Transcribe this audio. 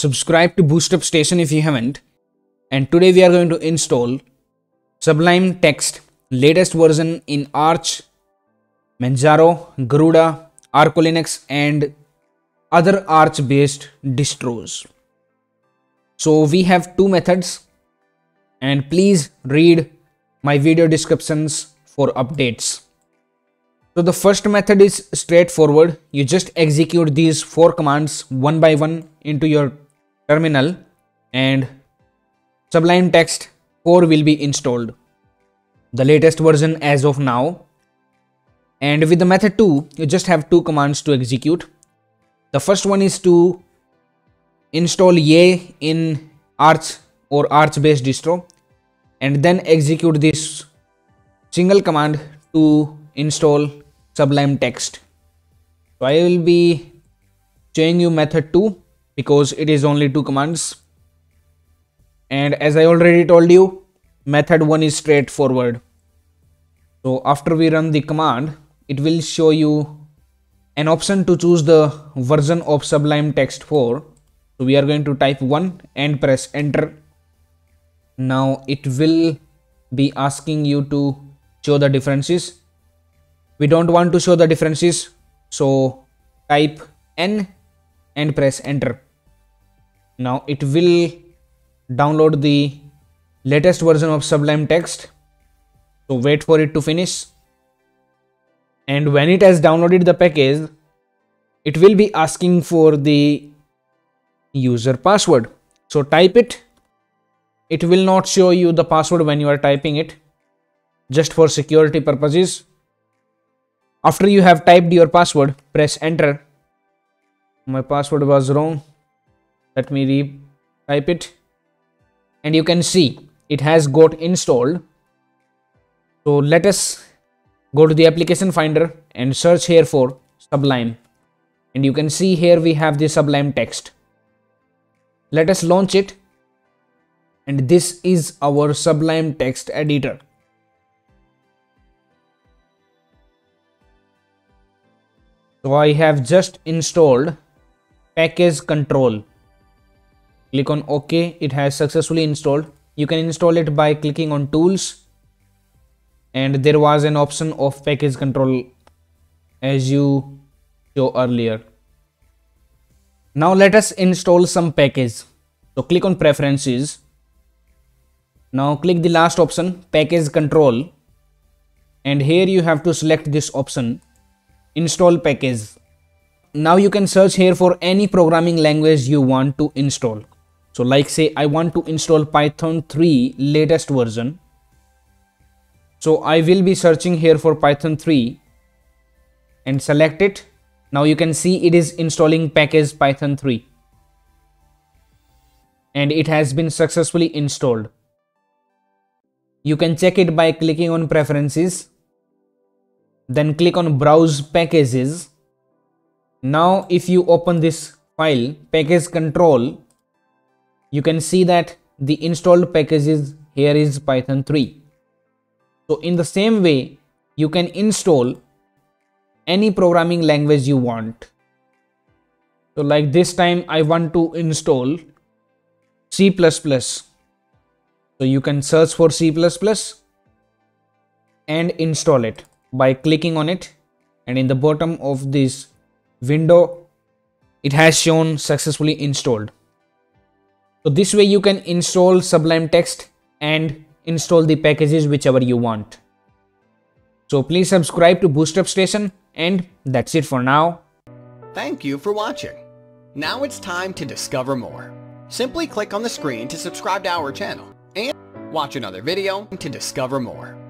Subscribe to BoostUpStation if you haven't. And today we are going to install Sublime Text latest version in Arch, Manjaro, Garuda, Arco Linux and other Arch based distros. So we have two methods, and please read my video descriptions for updates. So the first method is straightforward. You just execute these four commands one by one into your terminal and Sublime Text 4 will be installed, the latest version as of now. And with the method 2, you just have two commands to execute. The first one is to install yay in Arch or Arch based distro and then execute this single command to install Sublime Text. So I will be showing you method 2 because it is only two commands. And as I already told you, method 1 is straightforward. So after we run the command, it will show you an option to choose the version of Sublime Text 4. So we are going to type 1 and press enter. Now it will be asking you to show the differences. We don't want to show the differences, so type N and press enter. Now it will download the latest version of Sublime Text. So wait for it to finish. And when it has downloaded the package, it will be asking for the user password. So type it. It will not show you the password when you are typing it, just for security purposes. After you have typed your password, press enter. My password was wrong. Let me re-type it. And you can see it has got installed. So let us go to the application finder and search here for Sublime. And you can see here we have the Sublime Text. Let us launch it. And this is our Sublime Text editor. So I have just installed Package Control. Click on OK. It has successfully installed. You can install it by clicking on Tools, and there was an option of Package Control as you saw earlier. Now let us install some package. So click on Preferences. Now click the last option, Package Control, and here you have to select this option, Install Package. Now you can search here for any programming language you want to install. So like say I want to install Python 3 latest version. So I will be searching here for Python 3 and select it. Now you can see it is installing package Python 3. And it has been successfully installed. You can check it by clicking on Preferences. Then click on Browse Packages. Now if you open this file, Package Control, you can see that the installed packages here is Python 3. So in the same way, you can install any programming language you want. So like this time I want to install C++. So you can search for C++ and install it by clicking on it, and in the bottom of this window it has shown successfully installed. So this way you can install Sublime Text and install the packages whichever you want. So please subscribe to BoostUpStation, and that's it for now. Thank you for watching. Now it's time to discover more. Simply click on the screen to subscribe to our channel and watch another video to discover more.